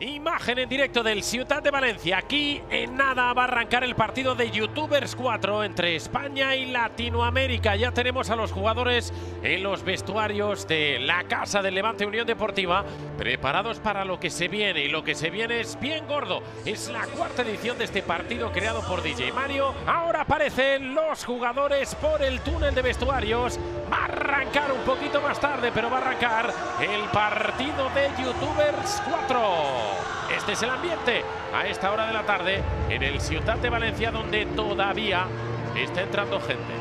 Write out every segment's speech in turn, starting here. Imagen en directo del Ciutat de Valencia. Aquí en nada va a arrancar el partido de Youtubers 4 entre España y Latinoamérica. Ya tenemos a los jugadores en los vestuarios de la casa del Levante Unión Deportiva, preparados para lo que se viene, y lo que se viene es bien gordo. Es la cuarta edición de este partido creado por DJ Mario. Ahora aparecen los jugadores por el túnel de vestuarios. Va a arrancar un poquito más tarde, pero va a arrancar el partido de Youtubers 4. Este es el ambiente a esta hora de la tarde en el Ciutat de Valencia, donde todavía está entrando gente.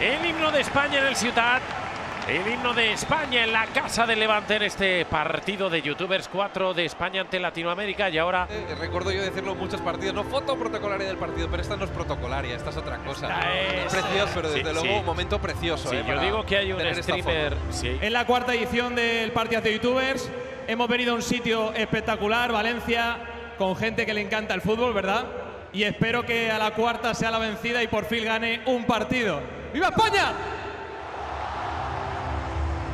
El himno de España en el Ciutat, el himno de España en la casa del Levante en este partido de Youtubers 4 de España ante Latinoamérica. Y ahora... recuerdo yo decirlo en muchos partidos, no foto protocolaria del partido, pero esta no es protocolaria, esta es otra cosa. Es precioso, pero desde luego un momento precioso. Sí, yo digo que hay un streamer... Sí. En la cuarta edición del partido de Youtubers hemos venido a un sitio espectacular, Valencia, con gente que le encanta el fútbol, ¿verdad? Y espero que a la cuarta sea la vencida y por fin gane un partido. ¡Viva España!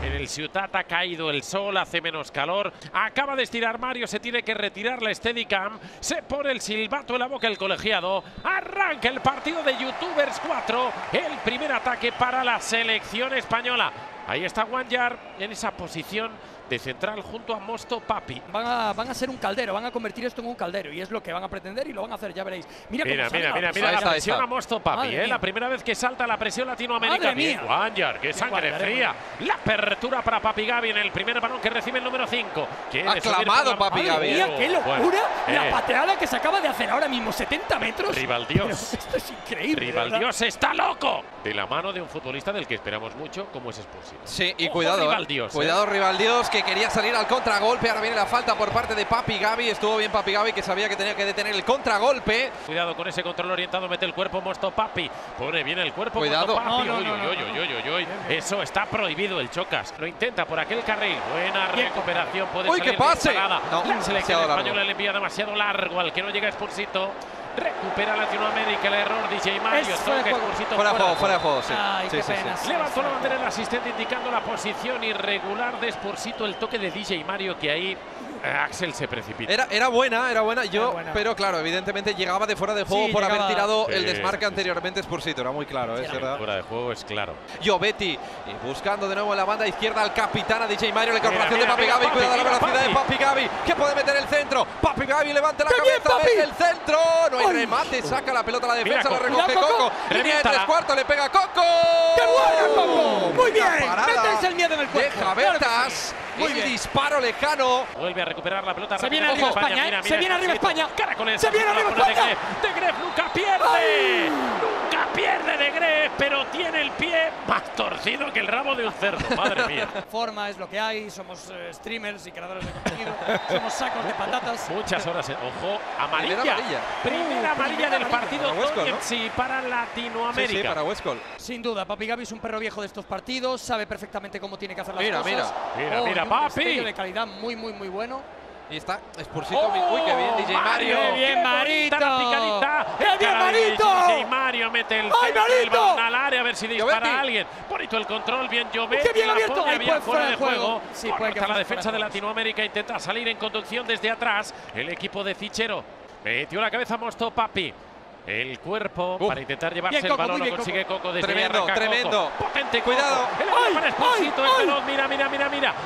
En el Ciutat ha caído el sol, hace menos calor. Acaba de estirar Mario, se tiene que retirar la Steadicam. Se pone el silbato en la boca el colegiado. Arranca el partido de Youtubers 4. El primer ataque para la selección española. Ahí está Wanyard en esa posición de central junto a Mostopapi. Van a hacer un caldero, van a convertir esto en un caldero, y es lo que van a pretender y lo van a hacer, ya veréis. Mira, la presión a Mostopapi, la primera vez que salta la presión latinoamericana. Wanyard, qué sangre fría. La apertura para Papi Gavi en el primer balón que recibe el número 5. Aclamado Papi Gavi. Mira, qué locura la pateada que se acaba de hacer ahora mismo, 70 metros. Rivaldios. Esto es increíble. Rivaldios está loco. De la mano de un futbolista del que esperamos mucho, como es Spursito. Sí, y cuidado, cuidado Rivaldios, que quería salir al contragolpe. Ahora viene la falta por parte de Papi Gavi. Estuvo bien Papi Gavi, que sabía que tenía que detener el contragolpe. Cuidado con ese control orientado, mete el cuerpo Mostopapi. Pone bien el cuerpo. Cuidado. Eso está prohibido, el Chocas. Lo intenta por aquel carril. Buena recuperación. Puede salir. ¡Uy, qué pase! No, la selección española le envía demasiado largo al que no llega Spursito. Recupera Latinoamérica el error DJ Mario. Fuera de juego, sí. Ay, sí, sí. Levantó la bandera el asistente indicando la posición irregular de Spursito. El toque de DJ Mario, que ahí Axel se precipita. Era buena. Pero claro, evidentemente llegaba de fuera de juego por haber tirado el desmarque anteriormente Spursito. Era muy claro, es verdad. Fuera de juego es claro. Jovetti buscando de nuevo en la banda izquierda al capitán, a DJ Mario. La incorporación de Papi Gavi. Cuidado la velocidad de Papi Gavi, que puede meter el centro. Papi Gavi levanta la cabeza desde el centro. No hay remate. Saca la pelota a la defensa. La recoge Coco. Línea de tres cuartos. Le pega Coco. ¡Qué bueno, Coco! Muy bien. Métanse el miedo en el cuerpo. De Javetas. El disparo lejano. Vuelve a recuperar la pelota. Se viene arriba España. Se viene arriba España. Se viene arriba España. De Gref nunca pierde. Nunca pierde De Gref, pero tiene el pie más torcido que el rabo de un cerdo. Madre mía. Forma es lo que hay. Somos streamers y creadores de contenido. Somos sacos de patatas. Muchas horas. Ojo, amarilla. Primera amarilla del partido para Latinoamérica. Sí, para Huescol. Sin duda, Papi Gavi es un perro viejo de estos partidos. Sabe perfectamente cómo tiene que hacer las cosas. Mira. Papi, de calidad muy bueno. Y está Spursito. Uy, qué bien DJ Mario. Qué bien Marito. ¡Qué bien Marito! DJ Mario mete el balón al área, a ver si dispara a alguien. Bonito el control, bien Jovetti. ¡Qué bien abierto! Ahí bien fuera de juego. Sí, hasta la defensa de Latinoamérica intenta salir en conducción desde atrás. El equipo de Fichero metió la cabeza a Mostopapi. El cuerpo para intentar llevarse el balón, lo consigue Coco. Tremendo. Potente, cuidado. Para Spursito, el balón.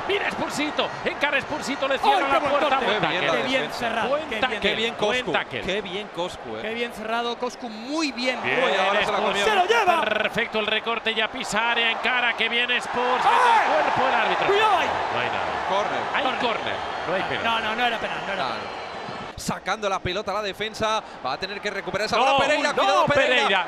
Mira Spursito. Encara Spursito, le cierra la puerta. Qué bien cerrado. Qué bien Coscu. Qué bien cerrado Coscu. Muy bien. Se lo lleva. Perfecto el recorte, ya pisa área, encara. Qué bien Spursito. Cuerpo el árbitro. Cuidado ahí. No hay nada. Hay córner. No hay penal. No era penal. Sacando la pelota a la defensa, va a tener que recuperar esa bola. Pereira,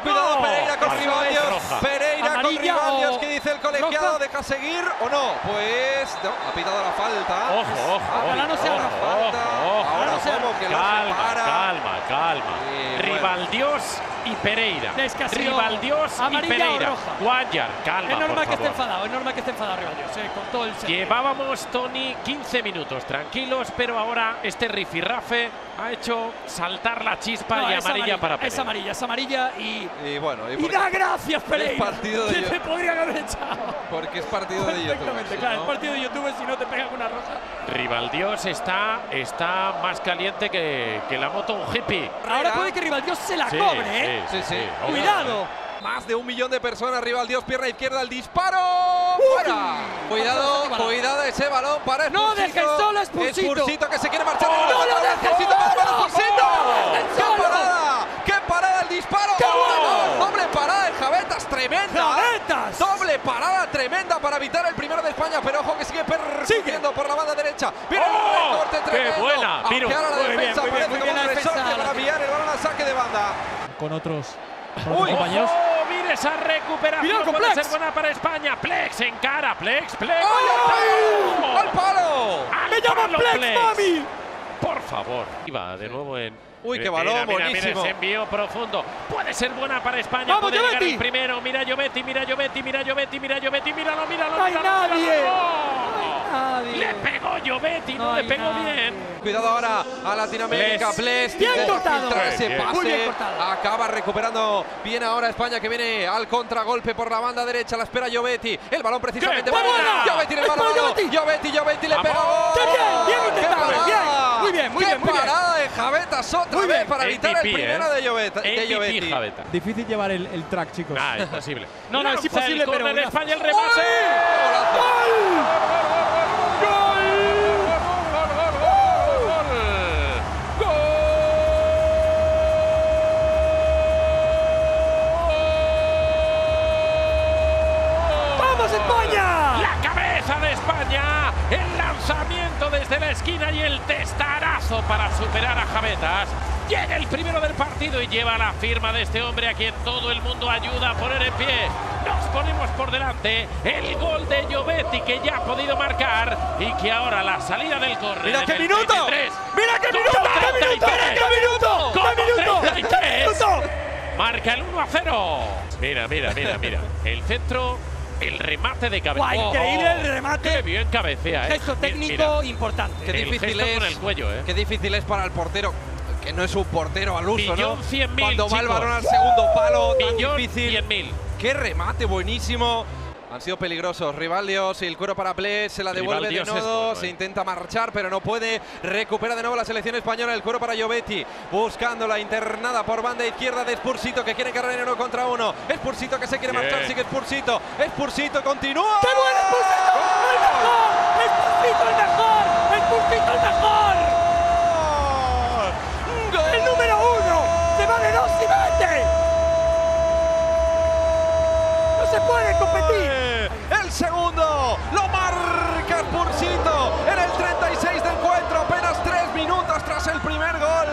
cuidado, Pereira con Rivaldios. Pereira con Rivaldios, ¿qué dice el colegiado? ¿Deja seguir o no? Pues no, ha pitado la falta. Ojo, ojo, ojo. Ahora no se haga falta. Ahora como que la separa. Calma, Calma. Bueno. Rivaldios y Pereira. Rivaldios y Pereira. Wanyard, calma. Es normal que esté enfadado, Rivaldios. Con todo el Llevábamos, Tony, 15 minutos tranquilos, pero ahora este rifirrafe ha hecho saltar la chispa y amarilla, para Pereira. Es amarilla y bueno. Y da gracias, Pereira. Que te podrían haber echado. Porque es partido de Youtubers. Claro, es partido de Youtubers si no te pegan una roja. Rivaldios está más caliente que la moto un hippie. Ahora puede que Rivaldios se la cobre, ¿eh? Sí. Cuidado. Más de 1 millón de personas. Rivaldios, pierna izquierda, el disparo. ¡Fuera! Cuidado, cuidado ese balón para Spursito. No dejes solo Spursito. Spursito que se quiere marchar. ¡No lo dejes solo! ¡Qué parada! ¡Qué parada el disparo! ¡Doble parada el Javetas! ¡Tremenda! ¡Javetas! ¡Doble parada tremenda para evitar el primero de España! Pero ojo que sigue persiguiendo por la banda derecha. ¡Mira el corte tremendo! ¡Qué buena! Virus. Ahora la defensa parece como un resorte para enviar el balón al saque de banda. Con otros... ¡Uy! Compañeros. ¡Oh! ¡Mira esa recuperación! Puede Plex. Ser buena para España. Plex en cara. Plex. ¡Oh! ¡Al palo! ¡Me llaman Plex, mami! Por favor. Iba de nuevo en... ¡Uy, qué balón! Buenísimo. Ese envío profundo. Puede ser buena para España. ¡Vamos, Jovetti! Primero. Mira Jovetti, míralo, ¡no hay nadie! Le pegó Jovetti, no le pegó bien. Cuidado ahora a Latinoamérica. Bless. Bien cortado. Ese pase. Acaba recuperando bien ahora España, que viene al contragolpe por la banda derecha. La espera Jovetti. El balón precisamente. Jovetti en el balón. Jovetti le pegó. Bien intentado. Muy bien. Qué parada de Javetas otra vez para evitar el primero de Jovetti. Difícil llevar el track, chicos. Ah, es posible. No, es imposible, pero en España el remate. El lanzamiento desde la esquina y el testarazo para superar a Javetas. Llega el primero del partido y lleva la firma de este hombre a quien todo el mundo ayuda a poner en pie. Nos ponemos por delante. El gol de Jovetti, que ya ha podido marcar y que ahora la salida del corredor. ¡Mira qué minuto! ¡Qué minuto! Marca el 1-0. Mira. El centro... El remate de cabeza. ¡Guau! Increíble el remate. ¡Qué bien cabecea! Gesto técnico importante. Qué difícil es con el cuello, ¿eh? Qué difícil es para el portero, que no es un portero al uso, ¿no? Cuando va el balón al segundo palo, tan difícil. ¡Qué remate buenísimo! Han sido peligrosos. Rivaldios y el cuero para Bless. Se la devuelve de nuevo. Se intenta marchar, pero no puede. Recupera de nuevo la selección española. El cuero para Jovetti. Buscando la internada por banda izquierda de Spursito, que quiere cargar en 1 contra 1. Spursito que se quiere marchar. Sigue Spursito. Spursito continúa. ¡Qué bueno, Spursito! ¡El mejor! ¡El número 1! ¡Se va de 2 y 20! ¡No se puede competir! Segundo, lo marca Spursito en el 36 de encuentro, apenas 3 minutos tras el primer gol.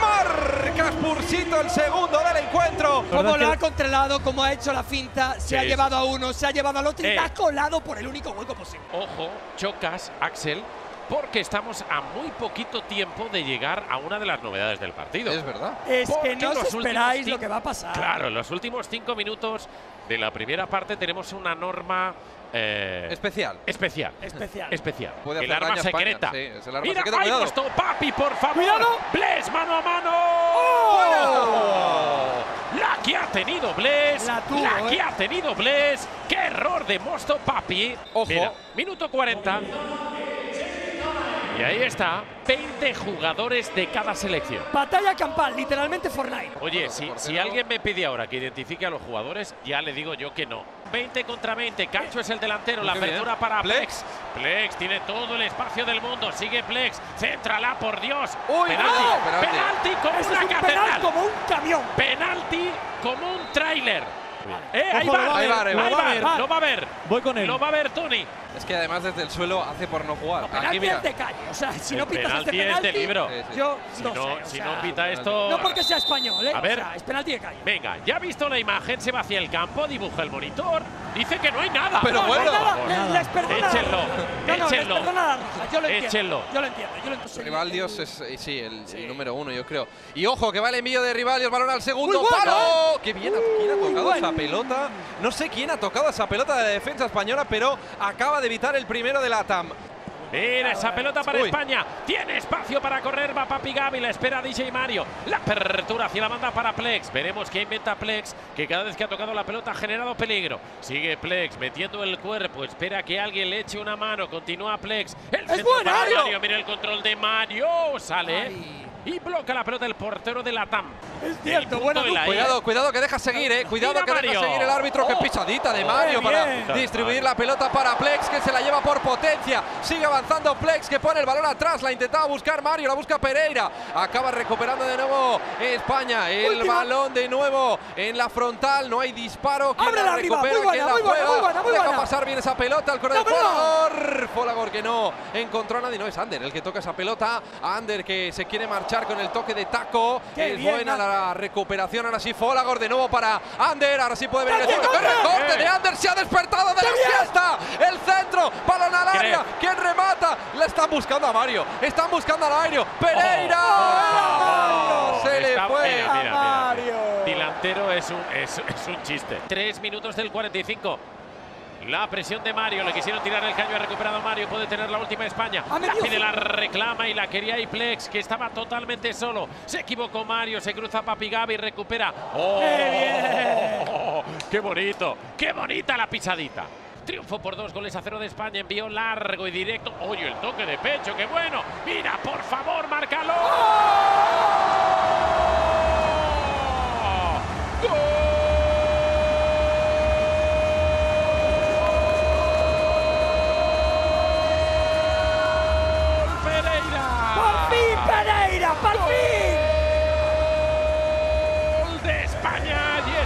Marca Spursito el segundo del encuentro. Como lo ha controlado, como ha hecho la finta, se ha llevado a uno, se ha llevado al otro y ha colado por el único hueco posible. Ojo, chocas, Axel, porque estamos a muy poquito tiempo de llegar a una de las novedades del partido. Es verdad. Es que no os esperáis lo que va a pasar. Claro, en los últimos 5 minutos de la primera parte tenemos una norma... Especial. El arma secreta. Sí, es el arma secreta. ¡Mira, Mostopapi, por favor! ¡Cuidado! ¡Bless, mano a mano! ¡Oh! ¡La que ha tenido Bless! ¡La que ha tenido Bless! ¡Qué error de Mostopapi! Ojo. Mira, minuto 40. Y ahí está, 20 jugadores de cada selección. Batalla campal, literalmente Fortnite. Oye, si alguien me pide ahora que identifique a los jugadores, ya le digo yo que no. 20 contra 20, Cacho es el delantero, la apertura para Plex. Plex tiene todo el espacio del mundo, sigue Plex, céntrala, por Dios. ¡Uy, penalti como una catedral! Penalti como un camión. Penalti como un tráiler. Ahí va, lo va a ver. Voy con él. Lo va a ver Tony. Es que además desde el suelo hace por no jugar. No, penalti. Aquí mira. Es de calle. O sea, si el no pitas este penalti… es de libro. Yo no pita esto… No porque sea español, ¿eh? A ver. O sea, es penalti de calle. Venga, ya ha visto la imagen, se va hacia el campo, dibuja el monitor… Dice que no hay nada. Pero no, bueno, no hay nada. Les perdona. Échenlo. Échenlo. No, no, échenlo. Yo lo entiendo. Rivaldios es el número uno, yo creo. Y ojo, que va el envío de Rivaldios. Balón al segundo. ¡Palo! ¡Qué bien! ¿Quién ha tocado esa pelota? No sé quién ha tocado esa pelota de la defensa española, pero acaba de evitar el primero de la LATAM. Mira esa pelota para España. Tiene espacio para correr. Va Papi Gavi. La espera DJ Mario. La apertura hacia la banda para Plex. Veremos qué inventa Plex, que cada vez que ha tocado la pelota ha generado peligro. Sigue Plex metiendo el cuerpo. Espera que alguien le eche una mano. Continúa Plex. El centro para Mario. Mira el control de Mario. Sale. Y bloca la pelota el portero de la LATAM. Es cierto, bueno, cuidado, cuidado que deja seguir, cuidado que deja seguir el árbitro, que pisadita de Mario para distribuir la pelota para Plex, que se la lleva por potencia. Sigue avanzando Plex, que pone el balón atrás, la intentaba buscar Mario, la busca Pereira. Acaba recuperando de nuevo España, el balón de nuevo en la frontal, no hay disparo. Abre la arriba, muy buena, muy buena, muy buena, muy buena. Deja pasar bien esa pelota, el corredor Folagor. Folagor que no encontró a nadie, no es Ander el que toca esa pelota. Ander que se quiere marchar con el toque de taco. Es buena la recuperación. Ahora sí, Folagor de nuevo para Ander. Ahora sí puede venir el centro. ¡Qué recorte de Ander! Se ha despertado de la siesta. El centro, balón al área. ¿Quién remata? La están buscando a Mario. Están buscando al aéreo. ¡Pereira! Se le fue. Mira, Mario. Delantero es un chiste. 3 minutos del 45. La presión de Mario, le quisieron tirar el caño, ha recuperado Mario, puede tener la última España. La pide, la reclama y la quería Iplex, que estaba totalmente solo. Se equivocó Mario, se cruza Papi Gavi y recupera. ¡Oh! ¡Qué bonito! ¡Qué bonita la pisadita! Triunfo por 2 goles a 0 de España, envío largo y directo. ¡Oye, el toque de pecho, qué bueno! ¡Mira, por favor, márcalo! ¡Gol!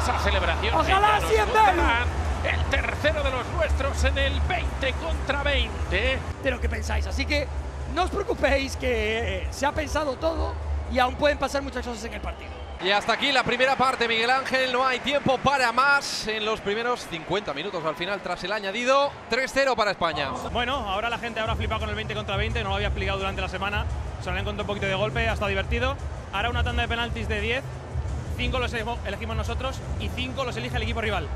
Esa celebración. Ojalá el tercero de los nuestros en el 20 contra 20. De lo que pensáis, así que no os preocupéis, que se ha pensado todo y aún pueden pasar muchas cosas en el partido. Y hasta aquí la primera parte, Miguel Ángel. No hay tiempo para más en los primeros 50 minutos. Al final, tras el añadido, 3-0 para España. Bueno, ahora la gente habrá flipado con el 20 contra 20. No lo había explicado durante la semana. Se lo han encontrado un poquito de golpe, ha estado divertido. Ahora una tanda de penaltis de 10. 5 los elegimos nosotros y 5 los elige el equipo rival.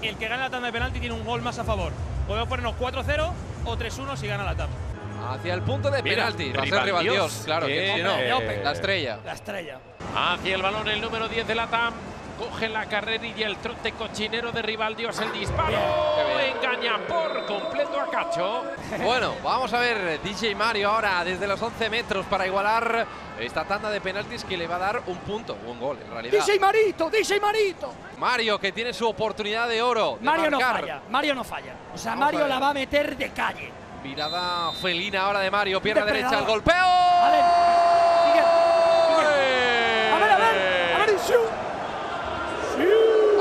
El que gana la tanda de penalti tiene un gol más a favor. Podemos ponernos 4-0 o 3-1 si gana la tanda. Hacia el punto de penalti. Va a ser Rivaldios, claro, que si no, la estrella. La estrella. Hacia el balón el número 10 de la LATAM. Coge la carrera y el trote cochinero de Rivaldios. El disparo engaña por completo a Cacho. Bueno, vamos a ver DJ Mario ahora desde los 11 metros para igualar esta tanda de penaltis, que le va a dar un punto, un gol en realidad. DJ Marito, DJ Marito. Mario, que tiene su oportunidad de oro. Mario no falla, Mario no falla. O sea, Mario la va a meter de calle. Mirada felina ahora de Mario, pierna derecha, el golpeo. A ver,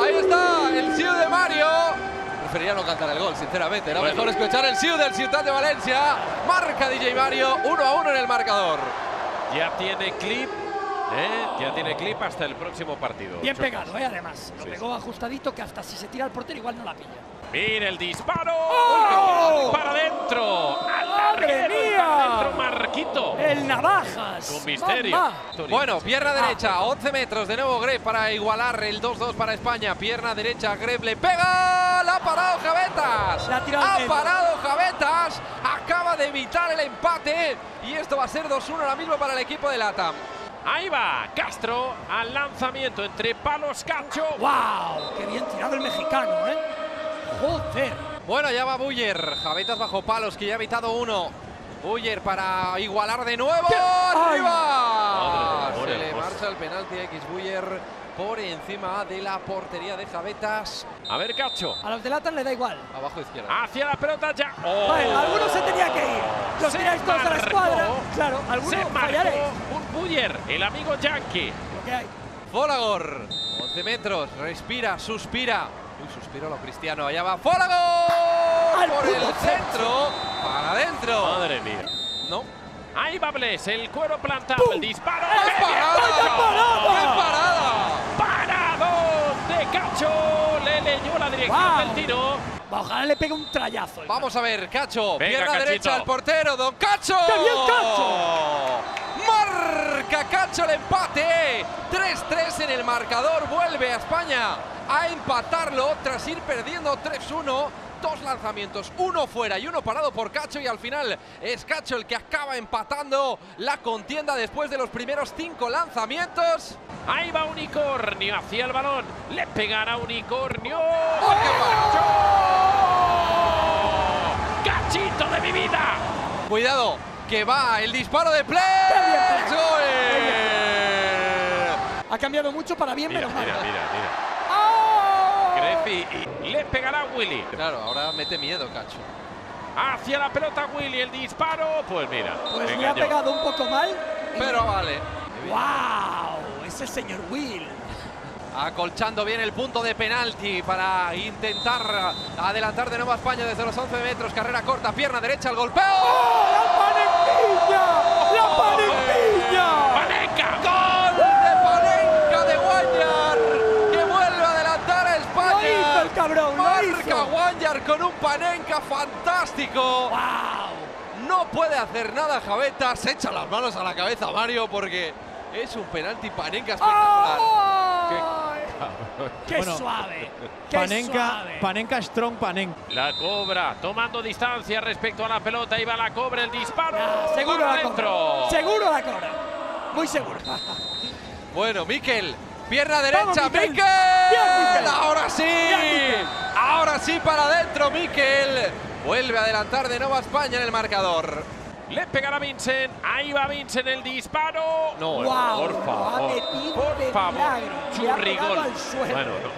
ahí está, el Ciu de Mario. Preferiría no cantar el gol, sinceramente. Era mejor escuchar el Ciu del Ciutat de Valencia. Marca DJ Mario, 1-1 en el marcador. Ya tiene clip, ya tiene clip hasta el próximo partido. Bien pegado, además. Lo pegó ajustadito, que hasta si se tira al portero igual no la pilla. Mira el disparo. ¡Oh! Para adentro. ¡Madre mía! Marquito. El Navajas. Con misterio. Bueno, pierna derecha, 11 metros. De nuevo Grefg para igualar el 2-2 para España. Pierna derecha, Grefg le pega. ¡La ha parado Javetas! ¡Ha parado Javetas! Acaba de evitar el empate. Y esto va a ser 2-1 ahora mismo para el equipo de LATAM. Ahí va Castro al lanzamiento entre palos. Cacho. ¡Wow! ¡Qué bien tirado el mexicano, ¡Joder! Bueno, ya va Buller. Javetas bajo palos, que ya ha evitado uno. Buller para igualar de nuevo. ¡Arriba! Se le marcha el penalti a X Buller por encima de la portería de Javetas. A ver, Cacho. A los de LATAM le da igual. Abajo izquierda. Hacia la pelota ya. Vale, alguno se tenía que ir. Los tiráis todos a la escuadra. Claro, alguno fallaréis. Un Buller, el amigo Yankee. Lo que hay. Folagor, 11 metros. Respira, suspira. Uy, suspiro lo Cristiano. Allá va Folagor. Por el centro. Para adentro. Madre mía. No. Ahí va Bless. El cuero plantado. ¡Pum! El disparo. ¡Es parada! ¡Parado de Cacho! Le leyó la dirección del tiro. Ojalá le pegue un trayazo. Vamos a ver, Cacho. Venga, pierna Cachito. Derecha al portero, don Cacho. ¡Qué bien, Cacho! Marca Cacho el empate. 3-3 en el marcador. Vuelve a España a empatarlo tras ir perdiendo 3-1. Dos lanzamientos, uno fuera y uno parado por Cacho, y al final es Cacho el que acaba empatando la contienda después de los primeros 5 lanzamientos. Ahí va Unicornio hacia el balón, le pegará Unicornio. ¡Oh, qué marchó! ¡Cachito de mi vida! Cuidado, que va el disparo de Plex. Ha cambiado mucho para bien, pero mal. Mira. Y le pegará a Willy. Claro, ahora mete miedo, Cacho. Hacia la pelota Willy, el disparo. Pues mira. Pues le ha pegado un poco mal. Pero vale. ¡Wow! Ese señor Will. Acolchando bien el punto de penalti para intentar adelantar de nuevo a España desde los 11 metros. Carrera corta, pierna derecha, el golpeo. ¡Oh, la panenquilla! ¡La panenquilla! ¡Panenca! ¡Gol de Panenca de Wanyard! El cabrón, marca Wanyard con un Panenka fantástico. ¡Wow! No puede hacer nada Javetas. Se echa las manos a la cabeza Mario porque es un penalti Panenka espectacular. ¡Oh! ¡Qué bueno, suave! ¡Qué Panenka, suave! Panenka strong, Panenka. La Cobra tomando distancia respecto a la pelota. Iba la Cobra, el disparo. Nah, seguro la Cobra. Seguro la Cobra. Muy seguro. Bueno, Mikel. Pierna derecha, Mikel. Ahora sí. Ahora sí para adentro, Mikel. Vuelve a adelantar de nuevo a España en el marcador. Le pegará Vincent. Ahí va Vincent, el disparo. No, wow, por favor. Por favor. Churrigol. Bueno, no,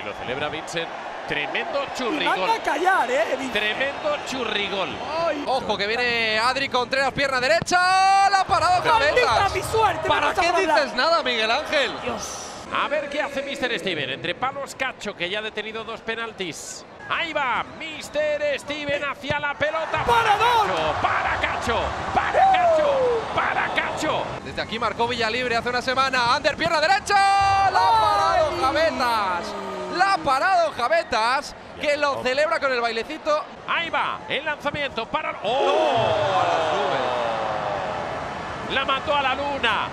y lo celebra Vincent. Tremendo churrigol. Van a callar, Vincent. Tremendo churrigol. Ay, ojo que viene Adri Contreras, pierna derecha. La parada Javetas. Mi suerte. ¿Para qué dices nada, Miguel Ángel? Dios. A ver qué hace Mr. Steven. Entre palos Cacho, que ya ha detenido 2 penaltis. Ahí va Mr. Steven hacia la pelota. ¡Parador! ¡Para Cacho! ¡Para Cacho! ¡Para Cacho! Desde aquí marcó Villalibre hace una semana. Ander, pierna derecha. ¡La ha parado Javetas! ¡La ha parado Javetas! Que lo celebra con el bailecito. Ahí va el lanzamiento para… ¡Oh! ¡La mató a la luna!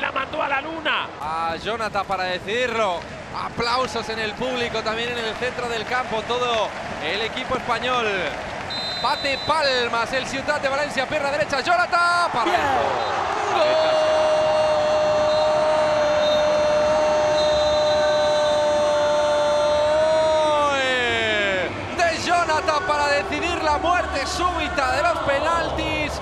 ¡La mató a la luna! A Jonathan para decirlo. Aplausos en el público, también en el centro del campo. Todo el equipo español. Bate palmas el Ciutat de Valencia. Pierna derecha, Jonathan. Para ¡gol! De Jonathan para decidir la muerte súbita de los penaltis.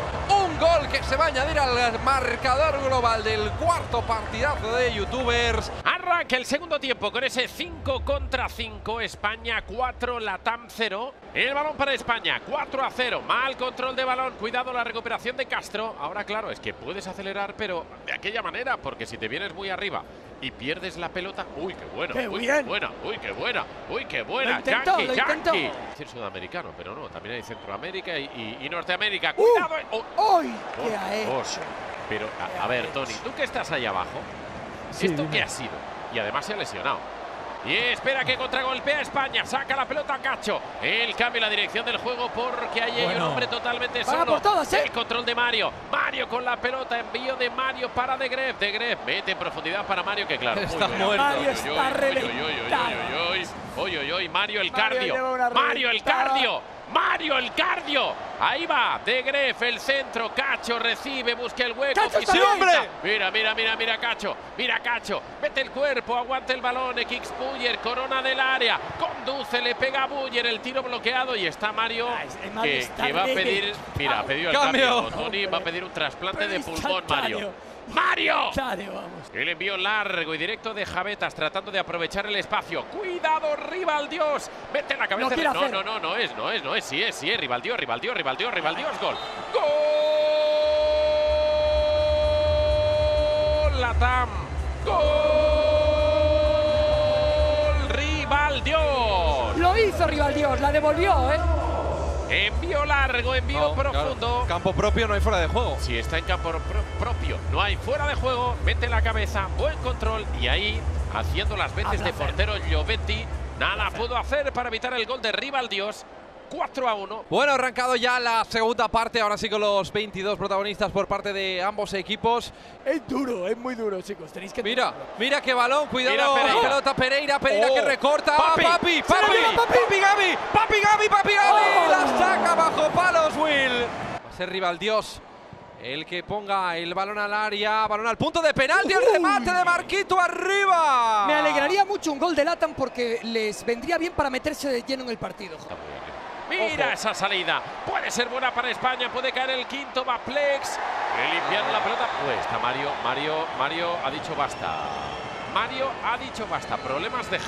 Gol que se va a añadir al marcador global del cuarto partidazo de Youtubers. Arranca el segundo tiempo con ese 5 contra 5. España 4, Latam 0. El balón para España, 4-0. Mal control de balón, cuidado la recuperación de Castro. Ahora claro, es que puedes acelerar, pero de aquella manera, porque si te vienes muy arriba y pierdes la pelota… ¡Uy, qué bueno! ¡Qué uy, bien! Qué buena, ¡uy, qué buena! ¡Uy, qué buena! Lo intentó, ¡Yankee, lo intentó! Yankee. Es decir, sudamericano, pero no. También hay Centroamérica y Norteamérica. ¡Cuidado! ¡Oh! ¡Uy, qué ha hecho! Pero, a ver, Tony, tú que estás ahí abajo, sí, ¿esto qué ha sido? Y además se ha lesionado. Y espera que contragolpea España. Saca la pelota a Cacho. Él cambia la dirección del juego porque ahí hay un hombre totalmente solo. Por todas, ¿eh? El control de Mario. Mario con la pelota. Envío de Mario para De Gref. De Gref mete en profundidad para Mario, que claro. Está muerto. Mario está reventado. Mario el cardio. Mario el cardio. Mario el cardio. Ahí va De Gref, el centro. Cacho recibe, busca el hueco. ¡Sí, hombre! Mira Cacho. Mira Cacho. Mete el cuerpo, aguanta el balón. Kicks Buller, corona del área. Conduce, le pega a Buller. El tiro bloqueado y está Mario. Que va a pedir. Mira, ha pedido el cambio. Tony va a pedir un trasplante de pulmón, Mario. ¡Mario! El envío largo y directo de Javetas, tratando de aprovechar el espacio. ¡Cuidado, Rivaldios! Mete la cabeza. No es. Sí es. Rivaldios, gol. ¡Gol! ¡Latam! ¡Gol! ¡Rivaldios! Lo hizo Rivaldios, la devolvió, ¿eh? Envío largo, envío profundo. Claro. Campo propio, no hay fuera de juego. Si está en campo propio, no hay fuera de juego. Mete la cabeza, buen control. Y ahí, haciendo las veces de portero, Jovetti Nada pudo hacer para evitar el gol de Rivaldios. 4-1. Bueno, arrancado ya la segunda parte, ahora sí con los 22 protagonistas por parte de ambos equipos. Es duro, es muy duro, chicos. Tenéis que... Mira, mira qué balón, cuidado. Mira Pereira. Pelota Pereira, Pereira que recorta. Papi Gavi. Oh. La saca bajo palos, Will. Va a ser Rivaldios el que ponga el balón al área, balón al punto de penalti, el remate de Marquito arriba. Me alegraría mucho un gol de LATAM porque les vendría bien para meterse de lleno en el partido. Mira esa salida, puede ser buena para España, puede caer el quinto, va Plex, limpiando la pelota, cuesta Mario, Mario ha dicho basta, problemas de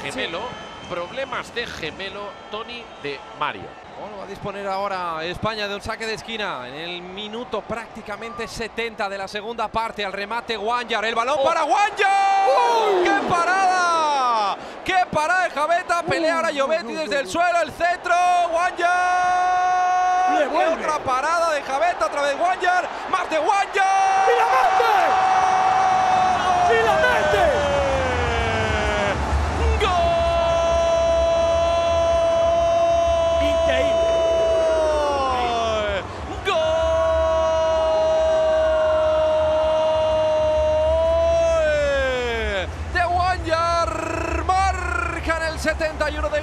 gemelo, Tony de Mario. Bueno, va a disponer ahora España de un saque de esquina en el minuto prácticamente 70 de la segunda parte, al remate Wanyard, el balón para Wanyard, ¡qué parada! ¡Qué parada de Javeta! Pelea ahora Jovetti desde el suelo, el centro, Wanyard. Otra parada de Javeta, otra vez Wanyard, más de Wanyard. ¡Y la mete! ¡Y la mete!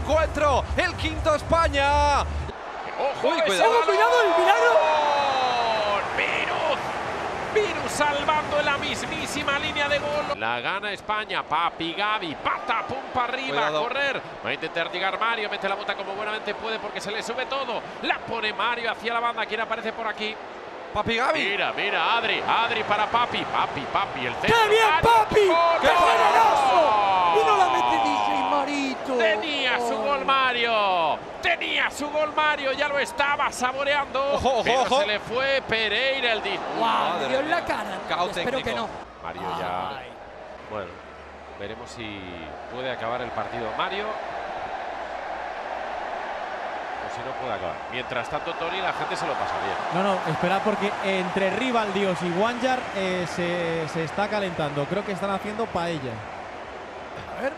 Encuentro, el quinto España. ¡Ojo! Uy, cuidado. ¡Cuidado el milagro! Virus salvando en la mismísima línea de gol. La gana España. Papi Gavi, pata, pumpa arriba, cuidado. A correr. Va a intentar llegar Mario, mete la bota como buenamente puede porque se le sube todo. La pone Mario hacia la banda, quien aparece por aquí. Papi Gavi. Mira, mira, Adri, Adri para Papi. Papi, el centro. ¡Qué bien, Papi! ¡Oh, qué generoso! ¡Y no la mete DJ Marito! Tenía su gol Mario. Ya lo estaba saboreando. Ojo, pero ojo. Se le fue Pereira el disco. ¡Wow! Le dio en la cara. Espero que no. Mario ya... Ay. Bueno, veremos si puede acabar el partido Mario. Si no puede acabar. Mientras tanto, Tony, la gente se lo pasa bien. No, esperad porque entre Rivaldios y Wanyard se está calentando. Creo que están haciendo paella. A ver,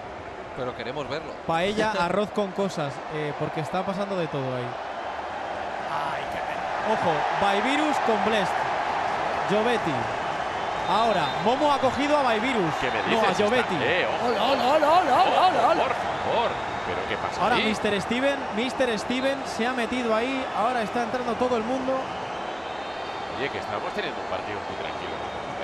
pero queremos verlo. Paella, arroz con cosas, porque está pasando de todo ahí. Ay, qué pena. Ojo, Virus con Bless. Jovetti. Ahora, Momo ha cogido a Virus. ¿Qué me dices? No, a Jovetti. No. Por favor. ¿Pero qué pasa? Ahora Mr. Steven se ha metido ahí, ahora está entrando todo el mundo. Oye, que estamos teniendo un partido muy tranquilo.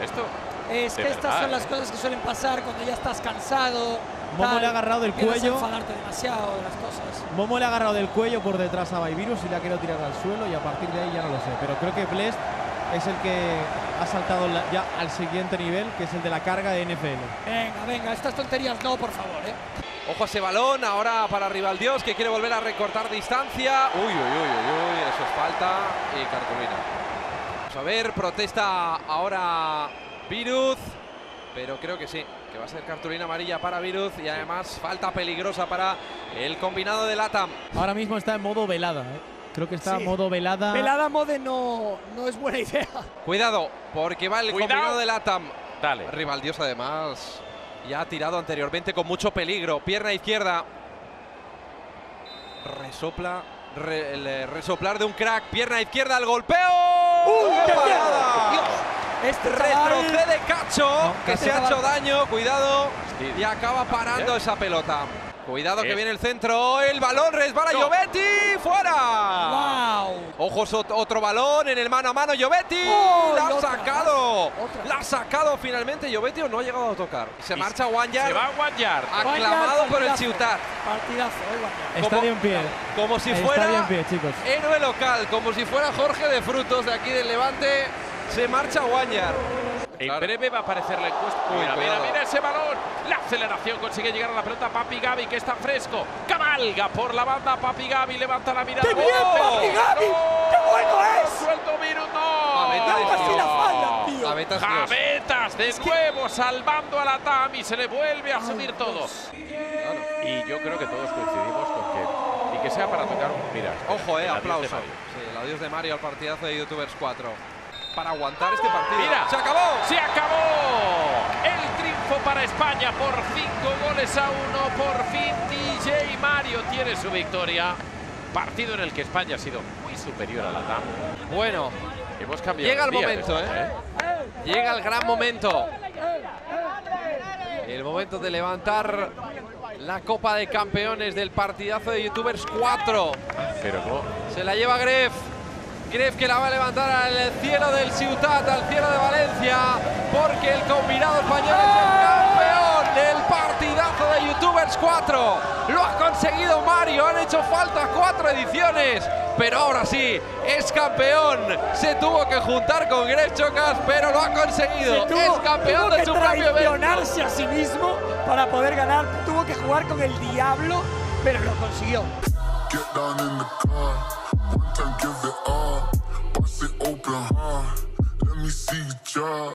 ¿Esto? Es que estas son las cosas que suelen pasar cuando ya estás cansado. Momo le ha agarrado del cuello. No enfadarte demasiado de las cosas. Momo le ha agarrado del cuello por detrás a Virus y le ha querido tirar al suelo y a partir de ahí ya no lo sé. Pero creo que Bless es el que ha saltado ya al siguiente nivel, que es el de la carga de NFL. Venga, estas tonterías no, por favor, Ojo a ese balón, ahora para Rivaldios, que quiere volver a recortar distancia. Uy, eso es falta y cartulina. Vamos a ver, protesta ahora Virus, pero creo que sí, que va a ser cartulina amarilla para Virus y además falta peligrosa para el combinado de LATAM. Ahora mismo está en modo velada, Creo que está en modo velada. Velada mode no es buena idea. Cuidado, porque va el combinado de LATAM. Dale. Rivaldios además... Ya ha tirado anteriormente con mucho peligro. Pierna izquierda. Resopla. El resoplar de un crack. Pierna izquierda al golpeo. ¡Qué parada! Este retrocede Cacho, que se ha hecho daño. Cuidado. Y acaba parando esa pelota. Cuidado que viene el centro. El balón resbala Jovetti. ¡Fuera! ¡Wow! Ojos, otro balón en el mano a mano. Jovetti. ¡La ha sacado! ¡La ha sacado finalmente Jovetti o no ha llegado a tocar! Se marcha Wanyard. Se va Wanyard. Aclamado por el Ciutat. Partidazo, está bien pie. Como si fuera héroe local. Como si fuera Jorge de Frutos de aquí del Levante. Se marcha Wanyard. En breve va a aparecer la encuesta. Mira ese balón. La aceleración consigue llegar a la pelota. Papi Gavi, que está fresco. Cabalga por la banda. Papi Gavi levanta la mirada. ¡Qué bien, Papi Gavi! ¡Qué bueno es! ¡Suelto Virus! ¡No! Javetas de nuevo salvando a LATAM y se le vuelve a subir todo. Y yo creo que todos coincidimos con que. Y que sea para tocar. Mira. Ojo, aplauso. Sí, el adiós de Mario al partidazo de Youtubers 4. Para aguantar este partido. Mira, se acabó. El triunfo para España por 5-1. Por fin DJ Mario tiene su victoria. Partido en el que España ha sido muy superior a LATAM. Bueno, hemos cambiado. Llega el momento, Llega el gran momento. El momento de levantar la Copa de Campeones del partidazo de Youtubers 4. Pero ¿cómo? Se la lleva Grefg. Grefg que la va a levantar al cielo del Ciutat, al cielo de Valencia, porque el combinado español es el campeón del partidazo de Youtubers 4. Lo ha conseguido Mario, han hecho falta 4 ediciones, pero ahora sí, es campeón. Se tuvo que juntar con Grefg Chocas, pero lo ha conseguido. Es campeón de su propio evento. Tuvo que traicionarse a sí mismo para poder ganar. Tuvo que jugar con el diablo, pero lo consiguió. Give it all, bust it open hard, let me see you try.